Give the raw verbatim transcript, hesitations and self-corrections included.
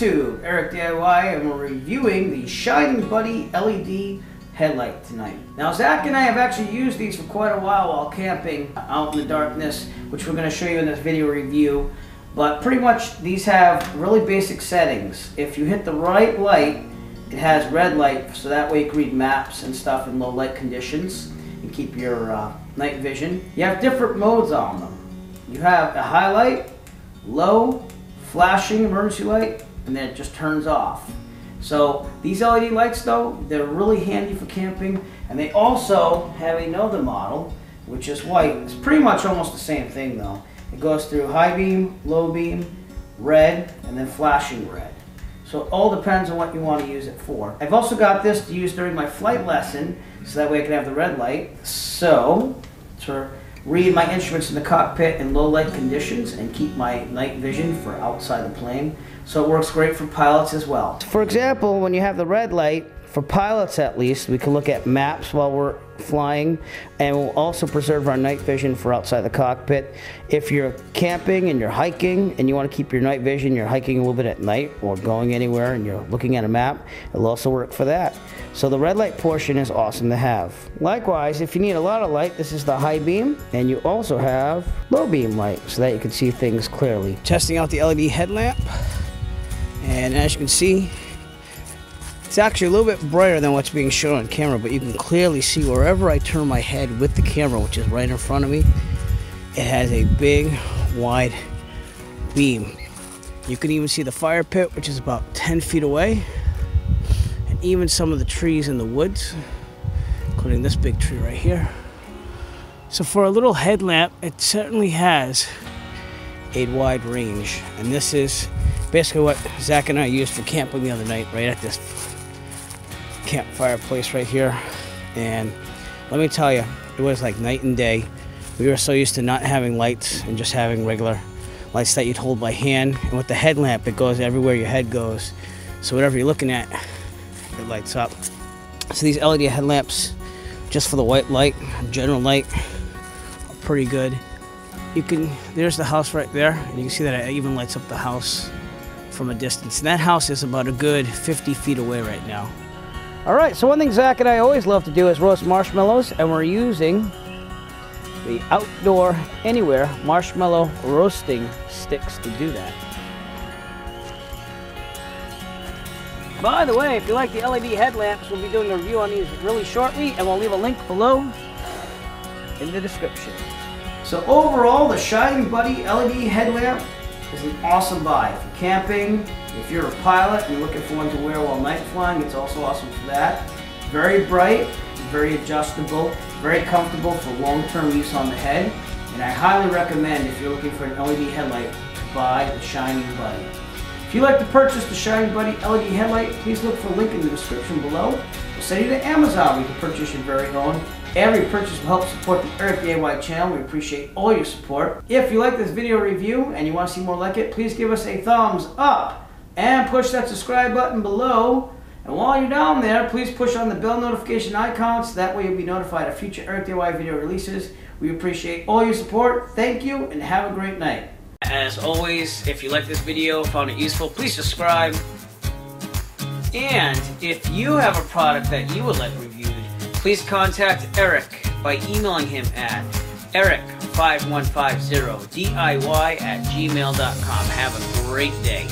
YouTube, Eric D I Y, and we're reviewing the Shining Buddy L E D headlight tonight. Now Zach and I have actually used these for quite a while while camping out in the darkness, which we're going to show you in this video review, but pretty much these have really basic settings. If you hit the right light, it has red light, so that way you can read maps and stuff in low light conditions and keep your uh, night vision. You have different modes on them. You have a high light, low, flashing emergency light, and then it just turns off. So these L E D lights though, they're really handy for camping, and they also have another model, which is white. It's pretty much almost the same thing though. It goes through high beam, low beam, red, and then flashing red. So it all depends on what you want to use it for. I've also got this to use during my flight lesson, so that way I can have the red light. So, to read my instruments in the cockpit in low light conditions and keep my night vision for outside the plane. So it works great for pilots as well. For example, when you have the red light, for pilots at least, we can look at maps while we're flying, and we'll also preserve our night vision for outside the cockpit. If you're camping and you're hiking and you want to keep your night vision, you're hiking a little bit at night or going anywhere and you're looking at a map, it'll also work for that. So the red light portion is awesome to have. Likewise, if you need a lot of light, this is the high beam, and you also have low beam light so that you can see things clearly. Testing out the L E D headlamp, and as you can see, it's actually a little bit brighter than what's being shown on camera, but you can clearly see wherever I turn my head with the camera, which is right in front of me, it has a big, wide beam. You can even see the fire pit, which is about ten feet away, and even some of the trees in the woods, including this big tree right here. So for a little headlamp, it certainly has a wide range, and this is basically what Zach and I used for camping the other night, right at this camp fireplace right here. And let me tell you, it was like night and day. We were so used to not having lights and just having regular lights that you'd hold by hand, and with the headlamp it goes everywhere your head goes, so whatever you're looking at, it lights up. So these L E D headlamps, just for the white light, general light, are pretty good. You can, there's the house right there, and you can see that it even lights up the house from a distance, and that house is about a good fifty feet away right now. Alright, so one thing Zach and I always love to do is roast marshmallows, and we're using the Outdoor Anywhere marshmallow roasting sticks to do that. By the way, if you like the L E D headlamps, we'll be doing a review on these really shortly, and we'll leave a link below in the description. So overall, the Shining Buddy L E D headlamp is an awesome buy for camping. If you're a pilot and you're looking for one to wear while night flying, it's also awesome for that. Very bright, very adjustable, very comfortable for long-term use on the head. And I highly recommend, if you're looking for an L E D headlight, buy the Shining Buddy. If you'd like to purchase the Shining Buddy L E D headlight, please look for a link in the description below. We'll send you to Amazon where you can purchase your very own. Every purchase will help support the Eric D I Y channel. We appreciate all your support. If you like this video review and you want to see more like it, please give us a thumbs up and push that subscribe button below. And while you're down there, please push on the bell notification icon so that way you'll be notified of future Eric D I Y video releases. We appreciate all your support. Thank you and have a great night. As always, if you like this video, found it useful, please subscribe. And if you have a product that you would like reviewed, please contact Eric by emailing him at eric five one five zero D I Y at gmail dot com. Have a great day.